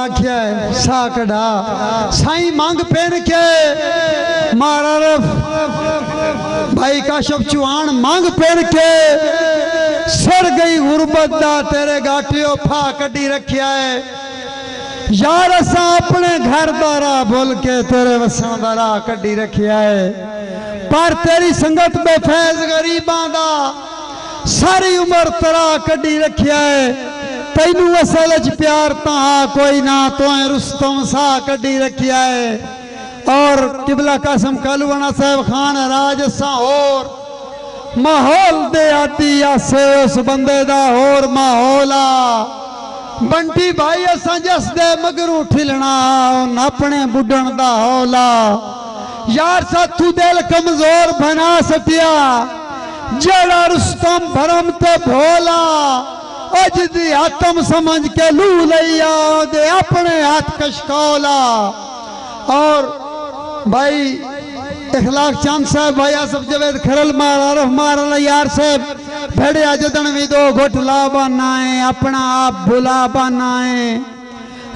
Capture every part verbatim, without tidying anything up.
आख्या सा कड़ा साई मांग पहन के मारा रफ भाई का शब चुहान मांग पहन के सर गई गुरबत दा तेरे गाटियों फा कड़ी रखिया है यार असा अपने घर दारा बोल के तेरे वसा दारा कड़ी रखिया है पर तेरी संगत में फैज गरीबां दा सारी उम्र तरा कड़ी रखिया है तेनू असल च प्यार ता कोई ना तो रुस्तम सा कड़ी रखिया है और किबला कासम कालूवाना साहब खान राज सा और माहौल दे आती आसे उस बंदे दा और माहौला बंटी भाई असा जस दे मगरू ठिलना अपने बुढ़न दा हौला यार साथू दिल कमजोर बना सकिया जड़ा रुस्तम भरम ते भोला अज दी आत्म समझ के लू लिया दे अपने हाथ कशकोला और भाई इखलाक चांद साहब भाई आसफ जवेद खरल मारा रफ मारा यार साहब भेड़े अजदन भी दो घुट ला बनाए अपना आप बुला बनाए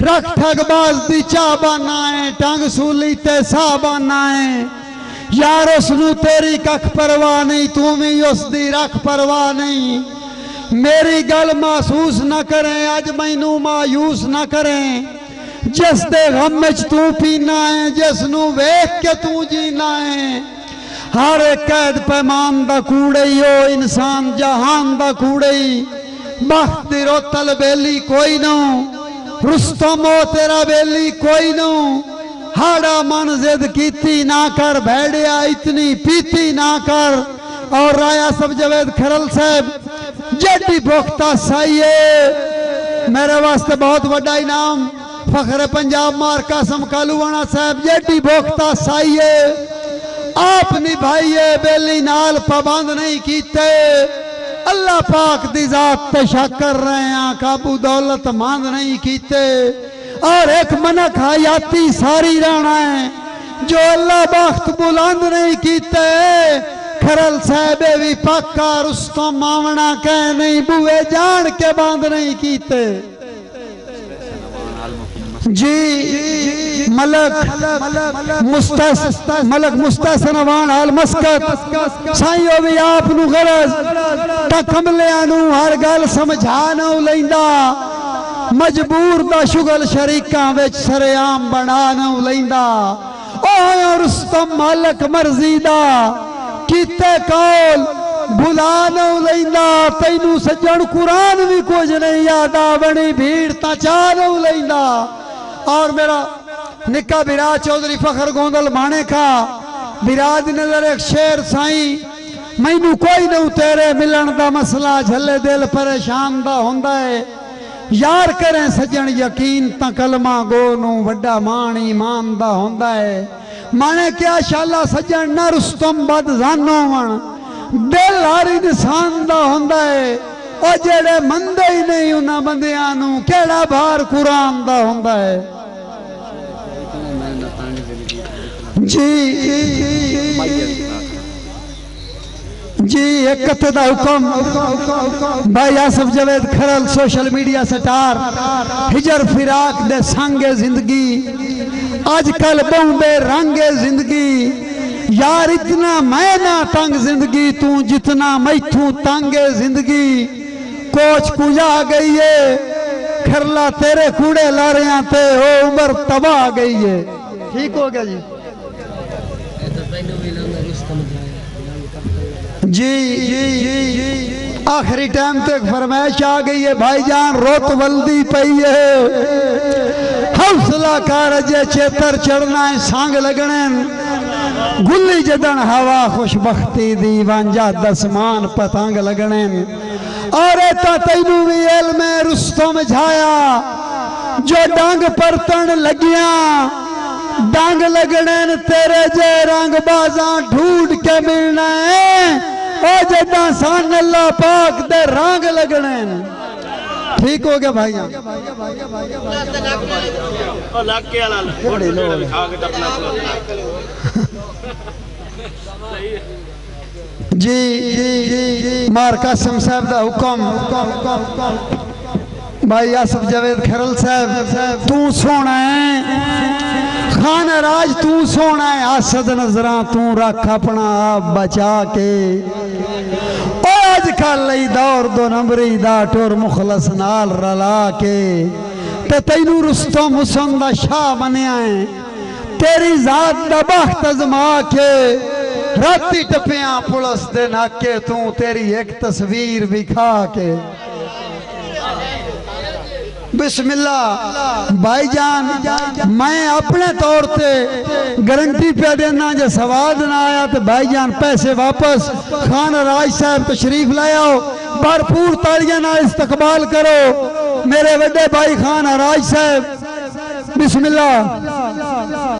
रख ठगबाज दी चा बनाए टांग सूली ते सा बनाए यार उसनू तेरी कख परवाह नहीं तू भी उस दी रख परवाह नहीं मेरी गल महसूस ना करें आज मैनू मायूस ना करें जिस दे गम में तू पीना है जिसनू वेख के तू जीना है हर कैद पैमान दा कूड़ई ओ इंसान जहान दा कूड़ई बख्त रो तल बेली कोई ना रुस्तम ओ तेरा बेली कोई ना हाड़ा मन जिद कीती ना कर भैड़िया इतनी पीती ना कर और राया सब जवेद खरल साहब जटी भोक्ता साई है मेरे वास्ते बहुत बड़ा इनाम फखरे पंजाब मार कासम कालूवाना साहब जटी भोक्ता साई है आप निभाइए बेली नाल पाबंद नहीं कीते अल्लाह पाक दी जात ते शक कर रहे हैं काबू दौलत मंद नहीं कीते और एक मनक हयाती सारी रहना है जो अल्लाह बख्त बुलंद नहीं कीते खरल साहबे भी पक्का रुस्तम मावना कह नहीं बुए जान के बांध नहीं कीते जी मलक मलक मुस्तासन वान हाल मस्कत साईं भी आप नु गरज तकमलियां नु हर गल समझा ना लैंदा मजबूर दा शुगल शरीकां विच सरेआम बना ना लैंदा ओ रुस्तम मालक मर्जी दा किते कौल भुला ना लैंदा तैनू सजण कुरान भी कुछ नहीं याद आवणी भीड़ ता चाह ना लैंदा और मेरा निका बिरा चौधरी फखर गोंदल माने का बिराद नजर एक शेर साईं मैनू कोई ना तेरे मिलन दा मसला झले दिल परेशान दा हुंदा है यार करें सजन यकीन ता कलमा गो नू वड्डा मान ईमान दा हुंदा है माने क्या शाला सजन ना रुस्तम बदजान होवण दिल हर इंसान दा हुंदा है और जेड़े मंदे ही नहीं उन्हां बंदियां नू केड़ा भार कुरान दा हुंदा है जी जी एक कत्ते दा हुक्म भाई Asif Javed Kharal social media star हिजर फिराक दे संगे जिंदगी आजकल बहुबे रंगे जिंदगी यार इतना मैं ना तंग जिंदगी तू जितना मैथू तंगे जिंदगी कोच कुजा गई है खरला तेरे कूड़े लारिया ते हो उम्र तबाह गई है ठीक हो गया जी जी जी जी आखिरी टाइम तक फरमाइश आ गई है भाईजान रोत वल्दी पई है हौसला कर जे चेतर चढ़ना है सांग लगने गुल्ली जदन हवा खुशबख्ती दी वांझा दसमान पतंग लगने और तैनू भी इल्म रुस्तम झाया जो डांग परतन लगिया डांग लगने तेरे जे रंग बाजा ढूंढ के मिलना है जदा सान अल्लाह पाक दे रंग लगने ठीक हो गया भाई जी जी जी मार कासम साहब दा हुक्म भाई आसफ जावेद खैरल साहब तू सोना है, खान राज तू सोना है, आसद नजरा तू रख अपना आप बचा के। अजकल दौर दो नंबरी दा टोर मुखलस नाल रला के ते तैनू रुस्तम हुसैन दा शाह बनिया है। तेरी जात दा बख्त अजमा के राती टपिया पुलिस दे नाके, तू तेरी एक तस्वीर बिखा के। बिस्मिल्लाह भाईजान मैं अपने तौर पे गारंटी पे देना, जो सवाद ना आया तो भाईजान पैसे वापस। खान राज साहब तशरीफ लाओ, भरपूर तालियां ना इस्तकबाल करो मेरे बड़े भाई खान राज साहब। बिस्मिल्लाह।